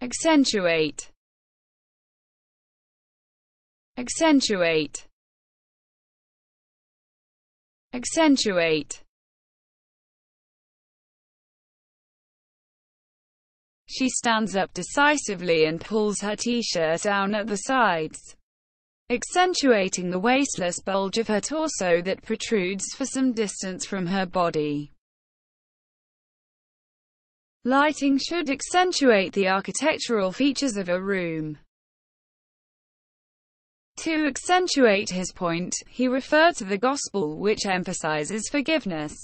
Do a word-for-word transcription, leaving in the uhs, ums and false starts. accentuate, accentuate, accentuate. She stands up decisively and pulls her t-shirt down at the sides, accentuating the waistless bulge of her torso that protrudes for some distance from her body. Lighting should accentuate the architectural features of a room. To accentuate his point, he referred to the gospel, which emphasizes forgiveness.